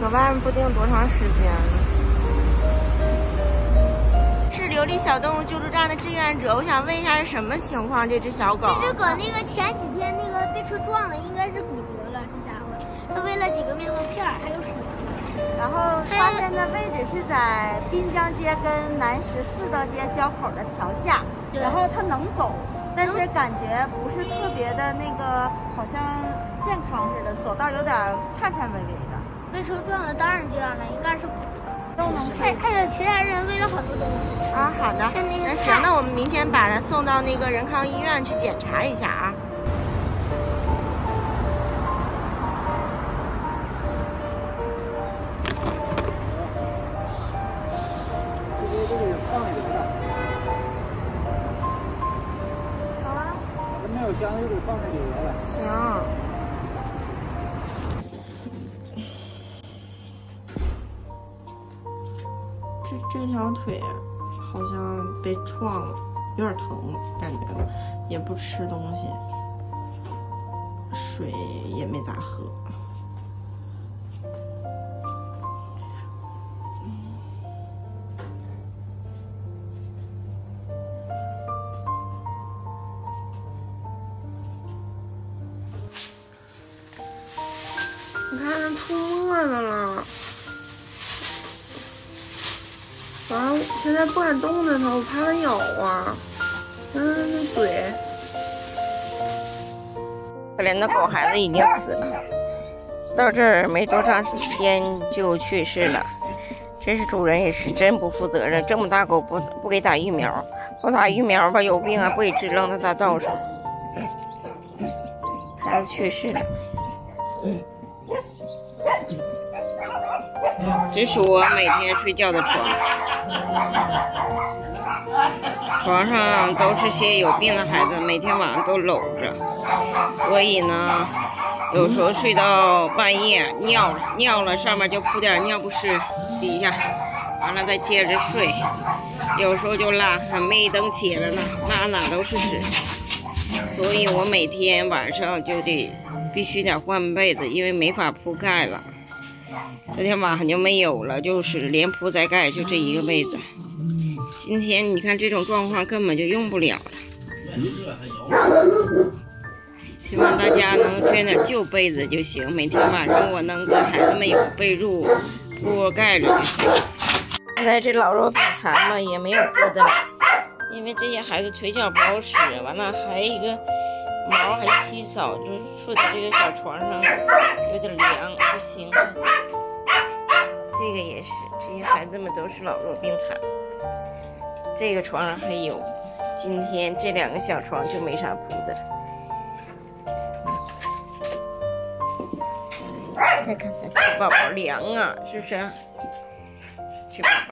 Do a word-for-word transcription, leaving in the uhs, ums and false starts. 搁外面不定多长时间了。是流离小动物救助站的志愿者，我想问一下是什么情况？这只小狗？这只狗那个前几天那个被车撞了，应该是骨折了，这家伙。它喂了几个面包片儿，还有水。然后发现的位置是在滨江街跟南十四道街交口的桥下，然后它能走。 但是感觉不是特别的那个，好像健康似的，走道有点颤颤巍巍的。被车撞了，当然这样了，应该是都能配。还有其他人喂了好多东西。啊，好的，那行，那我们明天把它送到那个仁康医院去检查一下啊。这个这个也放一个吧。 箱子就给放在里头了。行。这这条腿好像被撞了，有点疼，感觉也不吃东西，水也没咋喝。出沫子了，完、啊、了，现在不敢动着它，我怕它咬啊！嗯，那嘴，可怜的狗孩子已经死了，到这儿没多长时间就去世了，真是主人也是真不负责任，这么大狗不不给打疫苗，不打疫苗吧有病啊不给治，扔到大道上，孩子去世了。嗯 这是我每天睡觉的床，床上都是些有病的孩子，每天晚上都搂着，所以呢，有时候睡到半夜尿尿了，上面就铺点尿不湿底下，完了再接着睡，有时候就拉，还没灯起来呢，拉哪都是屎，所以我每天晚上就得必须得换被子，因为没法铺盖了。 昨天晚上就没有了，就是连铺带盖，就这一个被子。今天你看这种状况根本就用不了了。希望大家能捐点旧被子就行，每天晚上我能给孩子们有被褥铺盖着就行。现在这老弱病残嘛也没有铺的，因为这些孩子腿脚不好使，完了还一个。 毛还稀少，就是睡在这个小床上有点凉，不行。这个也是，这些孩子们都是老弱病残。这个床上还有，今天这两个小床就没啥铺的了。再看看，这宝宝凉啊，是不是？去吧。